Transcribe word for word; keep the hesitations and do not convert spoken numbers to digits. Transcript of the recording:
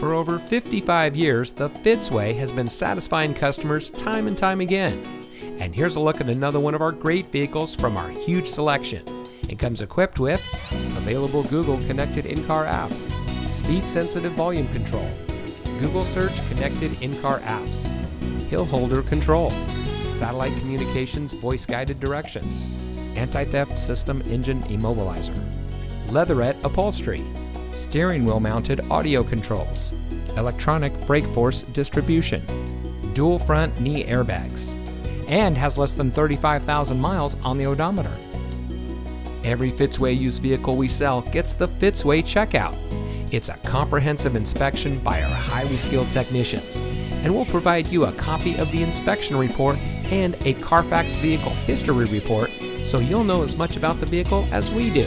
For over fifty-five years, the Fitzway has been satisfying customers time and time again. And here's a look at another one of our great vehicles from our huge selection. It comes equipped with available Google connected in-car apps, speed-sensitive volume control, Google search connected in-car apps, hill holder control, satellite communications voice-guided directions, anti-theft system engine immobilizer, leatherette upholstery, steering wheel mounted audio controls, electronic brake force distribution, dual front knee airbags, and has less than thirty-five thousand miles on the odometer. Every Fitzway used vehicle we sell gets the Fitzway checkout. It's a comprehensive inspection by our highly skilled technicians, and we'll provide you a copy of the inspection report and a Carfax vehicle history report, so you'll know as much about the vehicle as we do.